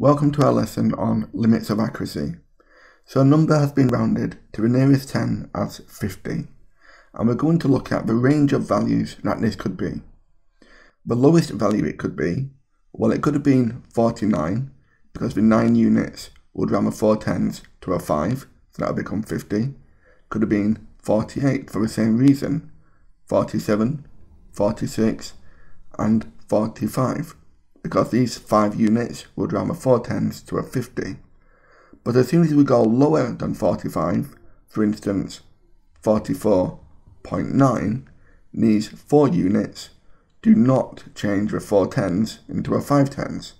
Welcome to our lesson on limits of accuracy. So a number has been rounded to the nearest 10 as 50, and we're going to look at the range of values that this could be. The lowest value it could be, well, it could have been 49, because the 9 units would round the 4 10s to a 5, so that would become 50. Could have been 48 for the same reason, 47, 46 and 45. Because these 5 units would round the 4 10s to a 50. But as soon as we go lower than 45, for instance 44.9, these 4 units do not change the 4 10s into a 5 10s.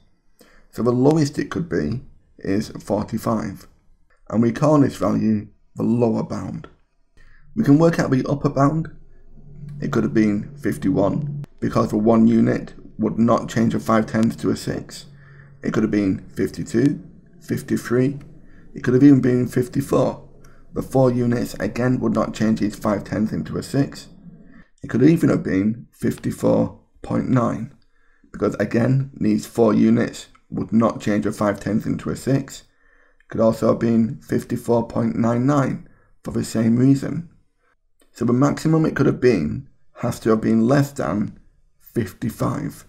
So the lowest it could be is 45, and we call this value the lower bound. We can work out the upper bound. It could have been 51, because for 1 unit would not change a 5 10s to a 6. It could have been 52, 53, it could have even been 54. The 4 units again would not change these 5 10s into a 6. It could even have been 54.9, because again these 4 units would not change a 5 10s into a 6. It could also have been 54.99 for the same reason. So the maximum it could have been has to have been less than 55.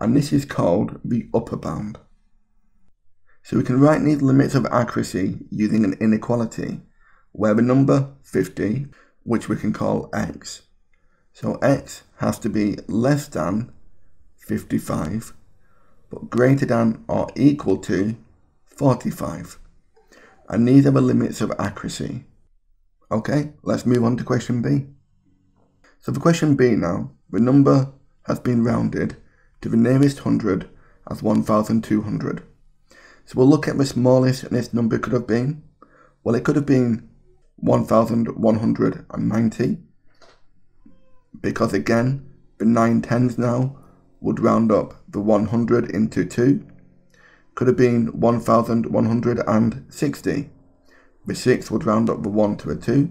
And this is called the upper bound. So we can write these limits of accuracy using an inequality, where the number 50, which we can call x. So x has to be less than 55, but greater than or equal to 45. And these are the limits of accuracy. Okay, let's move on to question B. So for question B now, the number has been rounded to the nearest 100 as 1,200. So we'll look at the smallest this number could have been. Well, it could have been 1,190, because again, the 9 10s now would round up the 100 into 2. Could have been 1,160. The 6 would round up the 1 to a 2.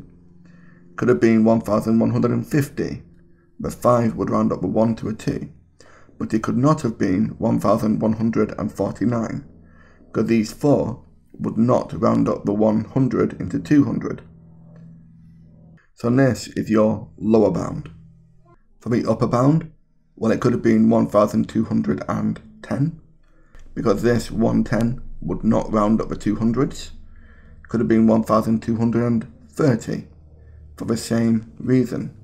Could have been 1,150. The 5 would round up the 1 to a 2, but it could not have been 1,149, because these 4 would not round up the 100 into 200. So this is your lower bound. For the upper bound, well, it could have been 1,210, because this 110 would not round up the 200s. Could have been 1,230 for the same reason.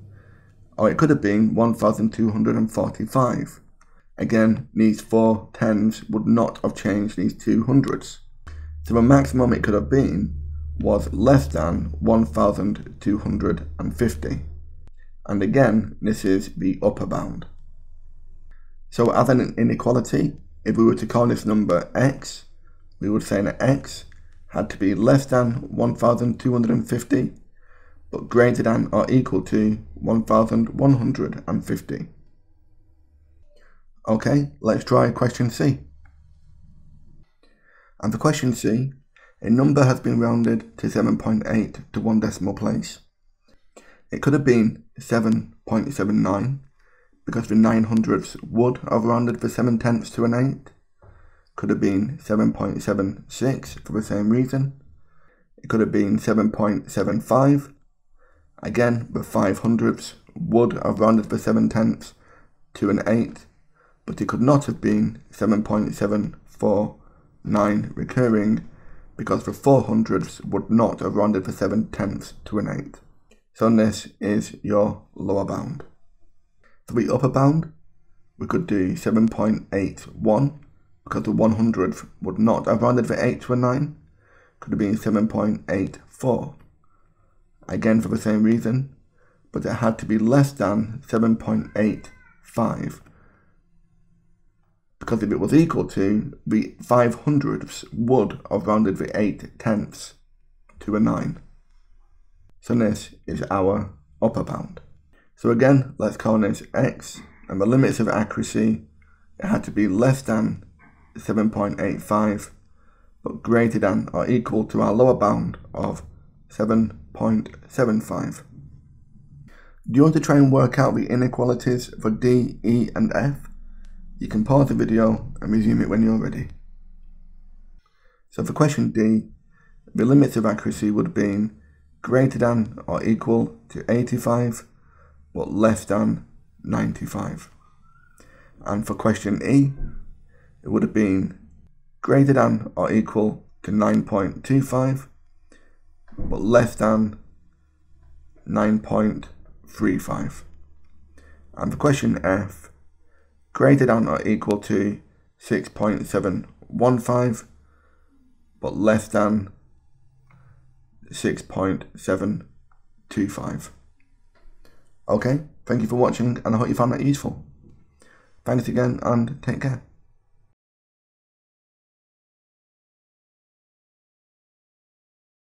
Or it could have been 1,245. Again, these 4 10s would not have changed these 200s. So the maximum it could have been was less than 1,250. And again, this is the upper bound. So as an inequality, if we were to call this number x, we would say that x had to be less than 1,250, but greater than or equal to 1,150. Okay, let's try question C. And for question C, a number has been rounded to 7.8 to one decimal place. It could have been 7.79, because the 900s would have rounded for 7 tenths to an 8. Could have been 7.76 for the same reason. It could have been 7.75. Again, the 500s would have rounded for 7 tenths to an 8, but it could not have been 7.749 recurring, because the 400s would not have rounded for 7 tenths to an 8. So this is your lower bound. For the upper bound, we could do 7.81, because the 100s would not have rounded for 8 to a 9, could have been 7.84. Again for the same reason, but it had to be less than 7.85, because if it was equal to, the 500s would have rounded the 8 tenths to a 9. So this is our upper bound. So again, let's call this x, and the limits of accuracy, it had to be less than 7.85, but greater than or equal to our lower bound of 7.75. Do you want to try and work out the inequalities for D, E and F? You can pause the video and resume it when you're ready. So for question D, the limits of accuracy would have been greater than or equal to 85, but less than 95. And for question E, it would have been greater than or equal to 9.25, but less than 9.35. And for question F, greater than or equal to 6.715, but less than 6.725. Okay, thank you for watching, and I hope you found that useful. Thanks again, and take care.